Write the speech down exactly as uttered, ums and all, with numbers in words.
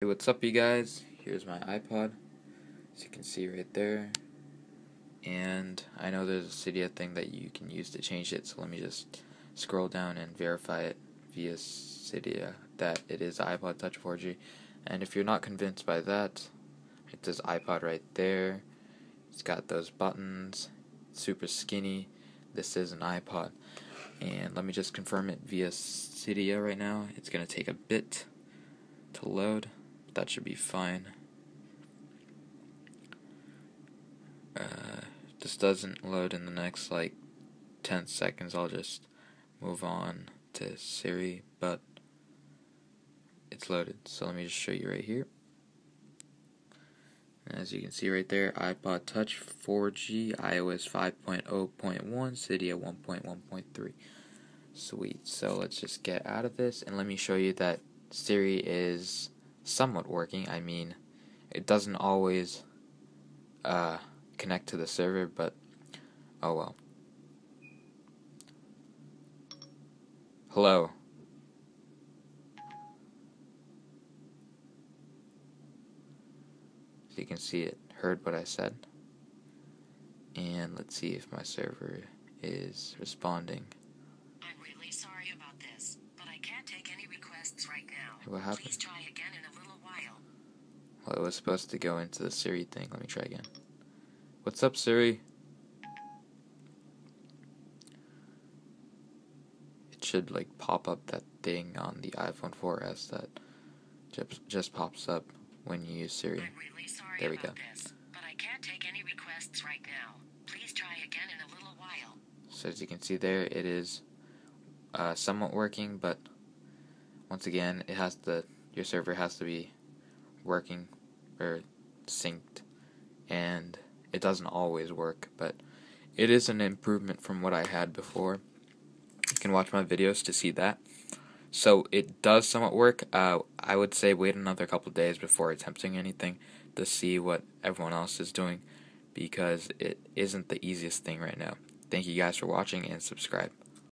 Hey, what's up, you guys? Here's my iPod, as you can see right there. And I know there's a Cydia thing that you can use to change it, so let me just scroll down and verify it via Cydia that it is iPod Touch four G. And if you're not convinced by that, it says iPod right there. It's got those buttons, super skinny. This is an iPod. And let me just confirm it via Cydia right now. It's going to take a bit to load. That should be fine. Uh, if this doesn't load in the next like ten seconds, I'll just move on to Siri, but it's loaded. So let me just show you right here. As you can see right there, iPod Touch four G, iOS five point oh point one, Cydia one point one point three. Sweet. So let's just get out of this, and let me show you that Siri is somewhat working. I mean, it doesn't always uh, connect to the server, but oh well. Hello. So you can see it heard what I said. And let's see if my server is responding. I'm really sorry about this, but I can't take any requests right now. Hey, what happened? Please try again in a little while. Well, it was supposed to go into the Siri thing. Let me try again. What's up, Siri? It should like pop up that thing on the iPhone four S that just, just pops up when you use Siri. I'm really sorry there we about go. This, but I can't take any requests right now. Please try again in a little while. So as you can see there, it is uh, somewhat working, but once again, it has to your server has to be working or synced, and it doesn't always work, but it is an improvement from what I had before. You can watch my videos to see that. So it does somewhat work. Uh, I would say wait another couple of days before attempting anything to see what everyone else is doing, because it isn't the easiest thing right now. Thank you guys for watching, and subscribe.